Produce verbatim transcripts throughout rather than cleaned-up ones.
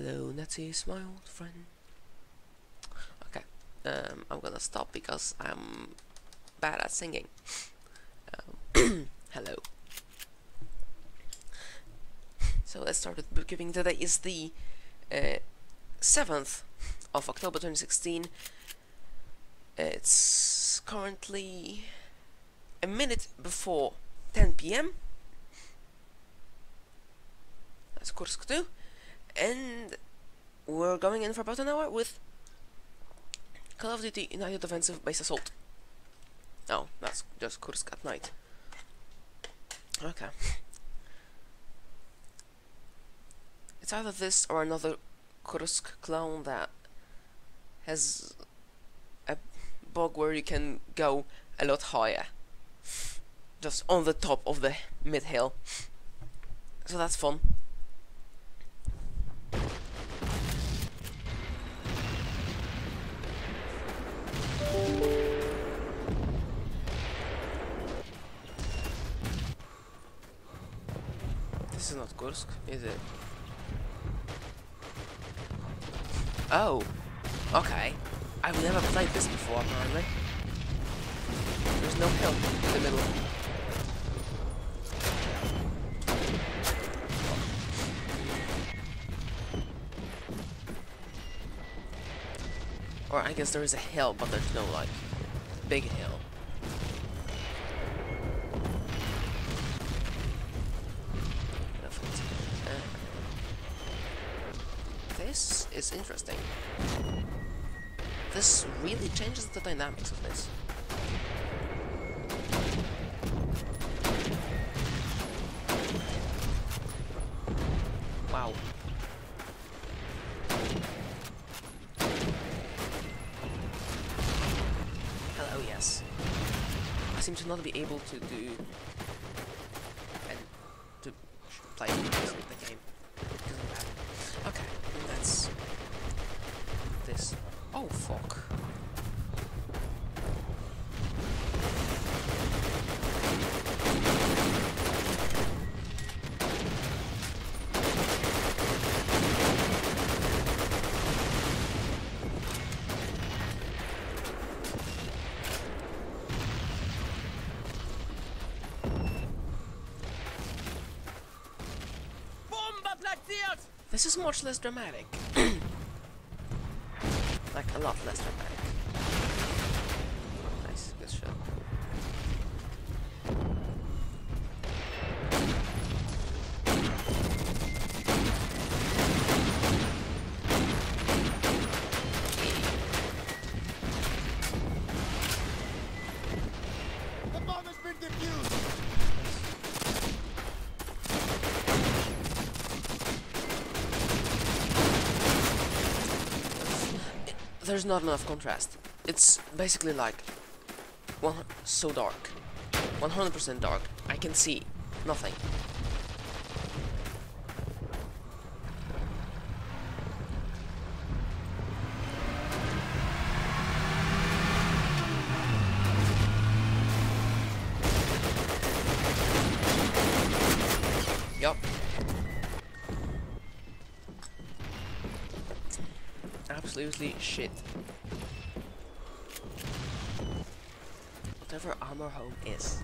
Hello, Nazis, my old friend. Okay, um, I'm gonna stop because I'm bad at singing. Um, hello. So let's start with bookkeeping. Today is the uh, seventh of October twenty sixteen. It's currently a minute before ten p m That's Kursk two. And we're going in for about an hour with Call of Duty United Offensive Base Assault. Oh, that's just Kursk at night. Okay. It's either this or another Kursk clone that has a bug where you can go a lot higher. Just on the top of the mid-hill. So that's fun. This is not Kursk, is it? Oh, okay. I've never played this before, apparently. There's no hill in the middle. Or I guess there is a hill, but there's no, like, big hill. This is interesting. This really changes the dynamics of this. Wow. Hello, yes. I seem to not be able to do and to play the game. Okay, that's this. Oh, fuck. This is much less dramatic. Like, a lot less dramatic. Nice, good shot. The bomb has been defused! There's not enough contrast. It's basically like one so dark, one hundred percent dark. I can see nothing. Yup. Absolutely shit. Whatever armor home is.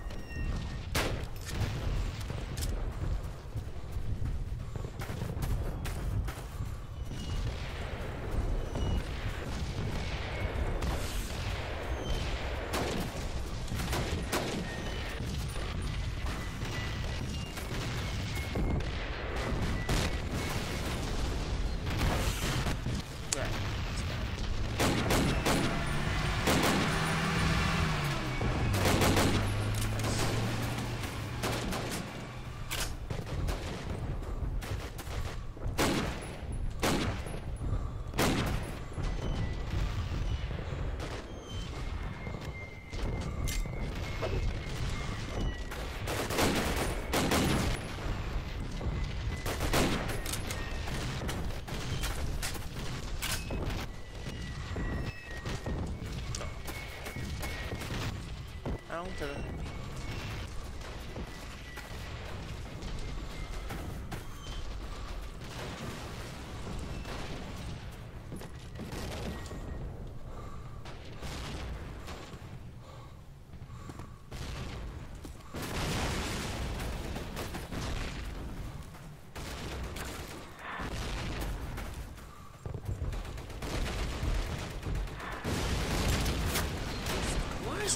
To the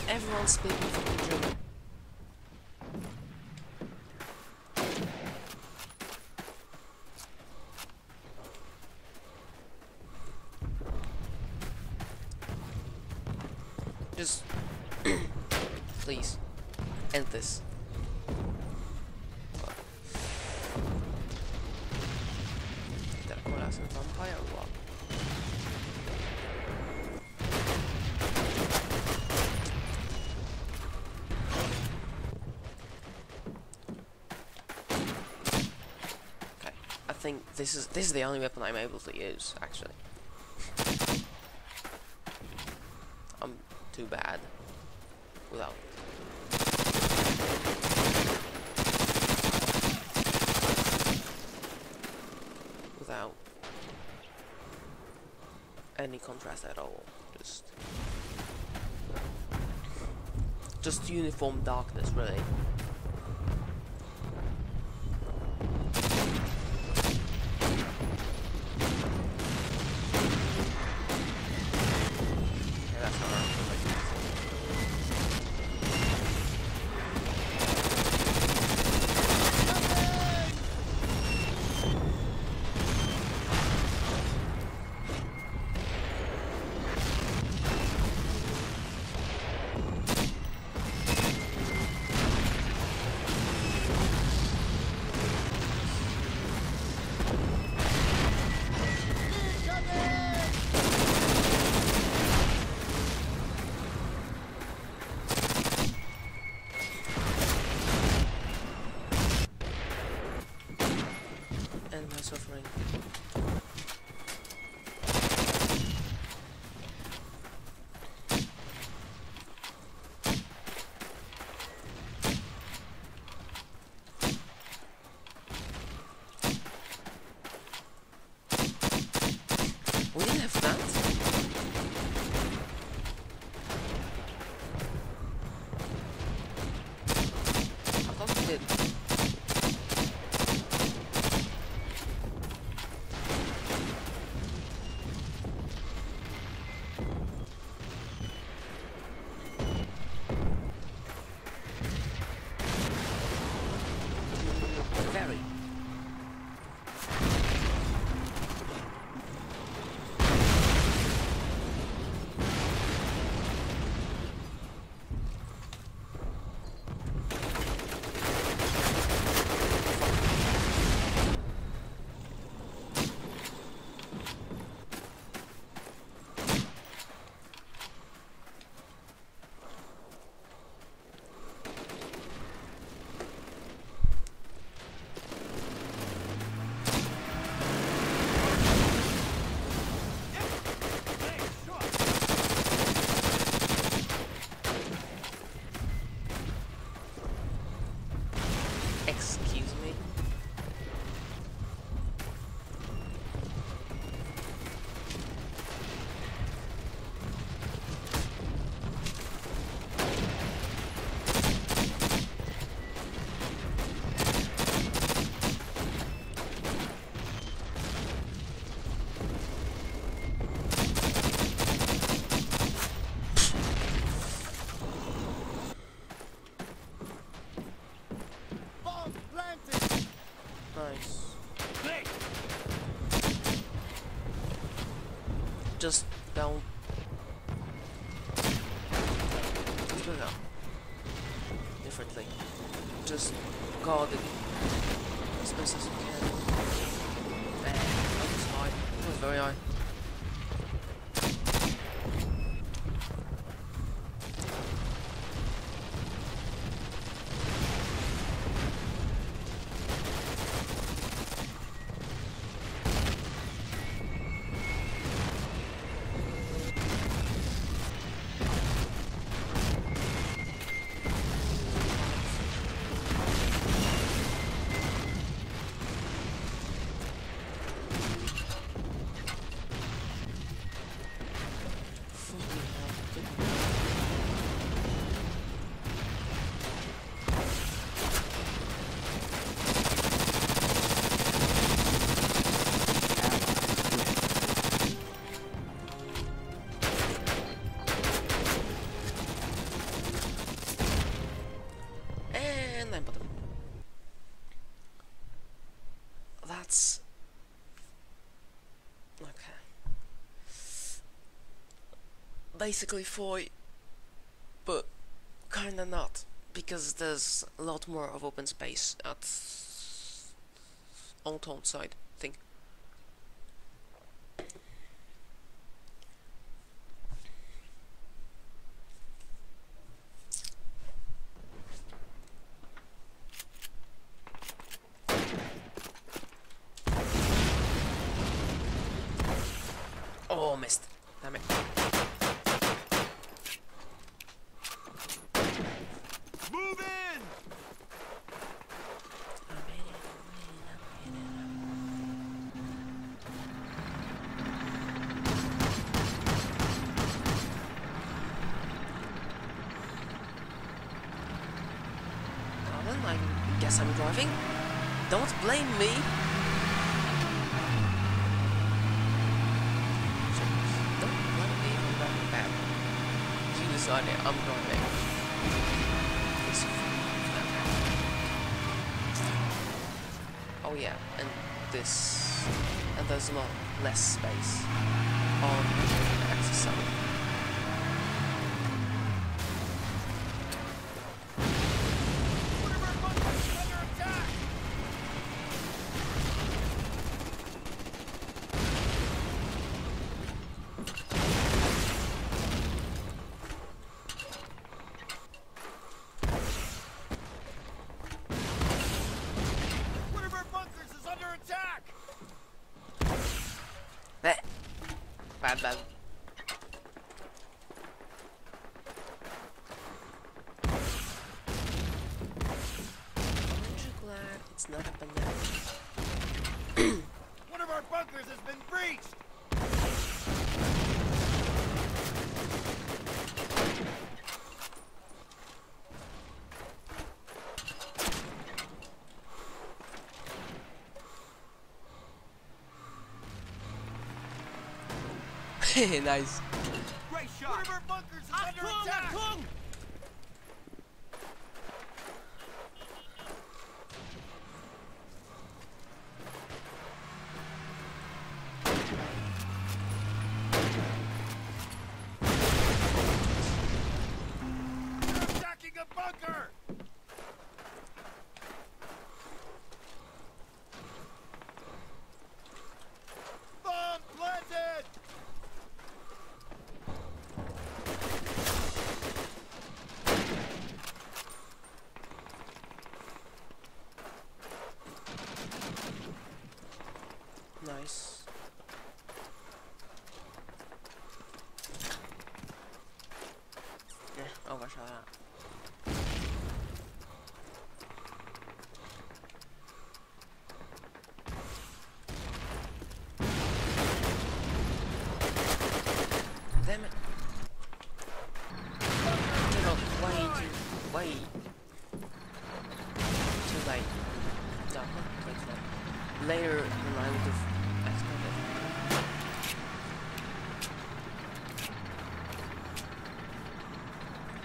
everyone's speaking fucking German. Just please end this. Did I call us a vampire or what? Okay, I think this is this is the only weapon I'm able to use actually. I'm too bad without. Without any contrast at all, just just uniform darkness, really. Suffering. We didn't have that. I thought we did. Just don't. Just do it now. Differently. Just guard it as best as you can. And that was high. That was very high. Okay. Basically four, but kinda not, because there's a lot more of open space at Achtung side thing. Oh, missed. Damn it. Move in. Well then, I guess I'm driving. Don't blame me. I'm going there. Oh yeah, and this, and there's a lot less space on the axis side. Bad, bad. I'm glad it's not a banana. One of our bunkers has been breached! Nice. Great shot. One of our bunkers is under attack. Achtung! They're attacking a bunker. Bomb planted. Nice. Yeah, overshot that. Damn it. You know, way too, way too late. No, not later than I would have.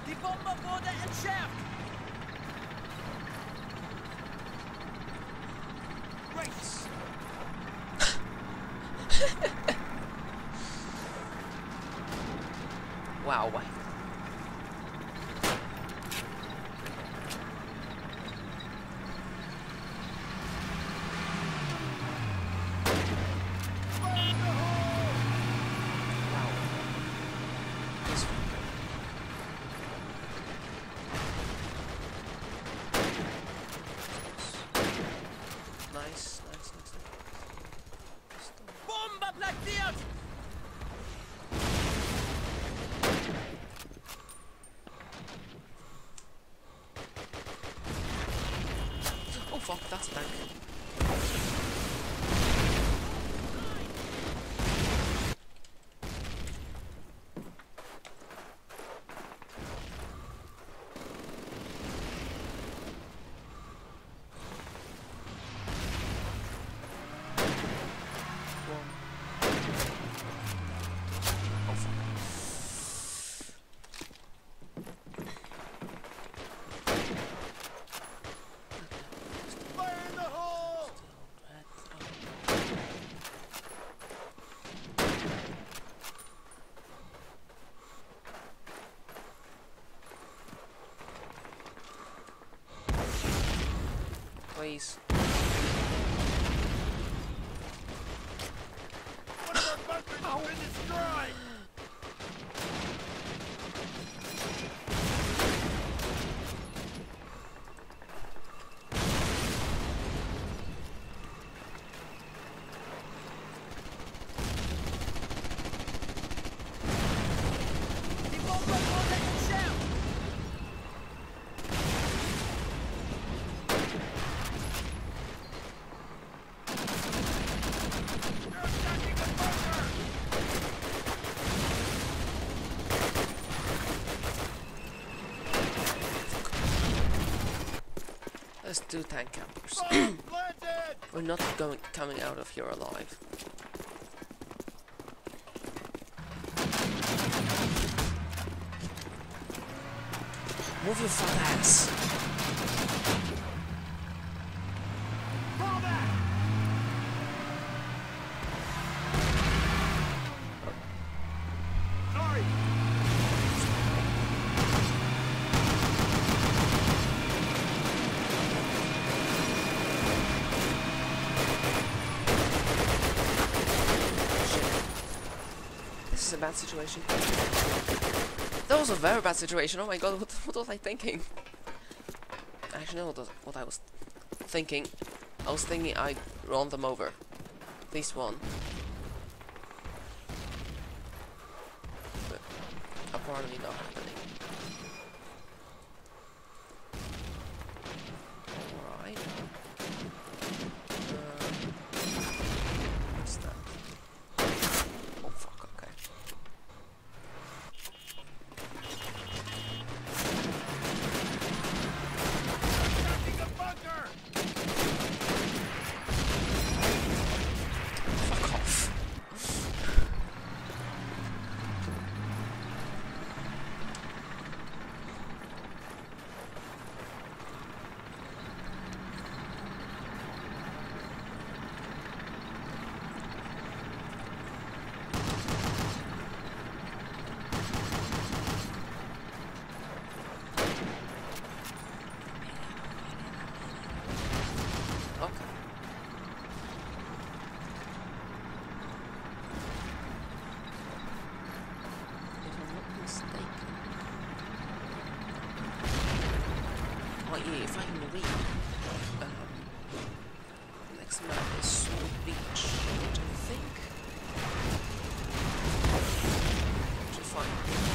Die Bombe wurde entschärft! Race! Wow. Nice, nice, nice, nice. Bombe platziert! Oh fuck, that's dank. Fire in the hole! please. One of our bunkers has been destroyed! Let's do tank campers. We're not going coming out of here alive. Move your fat ass. A bad situation. That was a very bad situation. Oh my god, what, what was I thinking? I actually know what, what I was thinking. I was thinking I'd run them over. At least one. But apparently not happening. Alright. Uh, what's that? If I can read, um, next map is Sword Beach, I think. Which is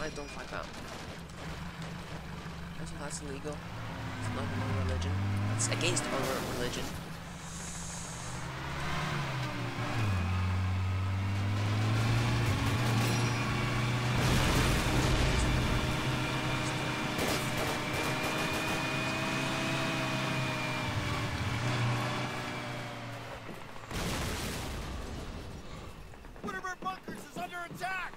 I don't fuck up. That's, that's illegal. It's not my religion. It's against our religion. One of our bunkers is under attack!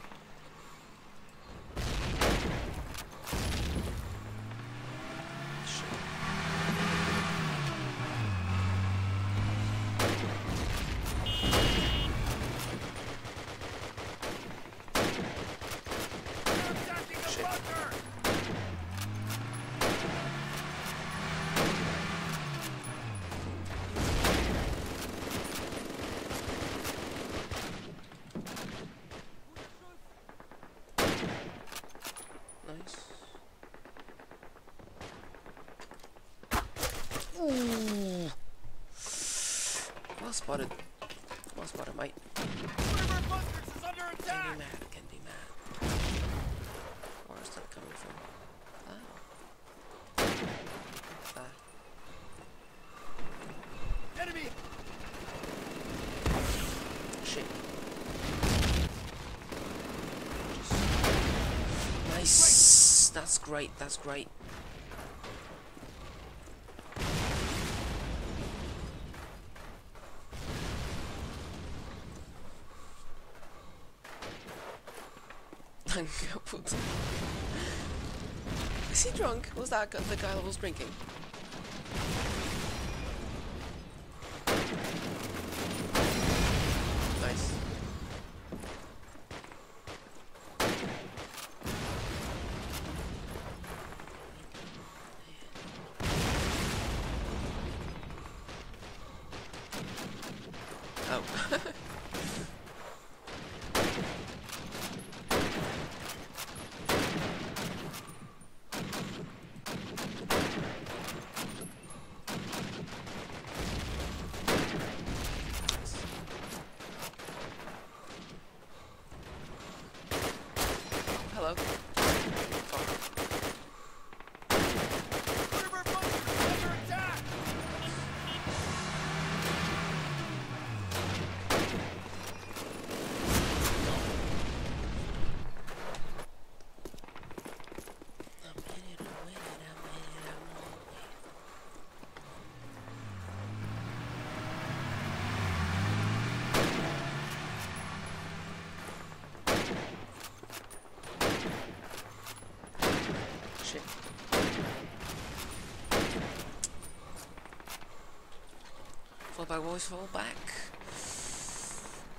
Ooh. Well spotted. Well spotted, mate. One of our bunkers is under attack! Can be mad, can be mad. Where is that coming from? Ah. Ah. Enemy! Shit. Just... Nice! That's great. great, that's great. Is he drunk? Was that the guy that was drinking? Nice. Oh. Fall back, boys, fall back.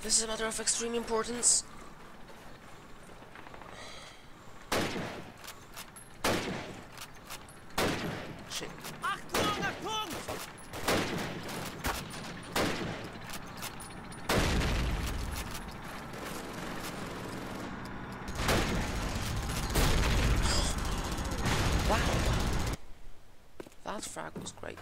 This is a matter of extreme importance. Shit. Achtung, Achtung! Wow. That frag was great.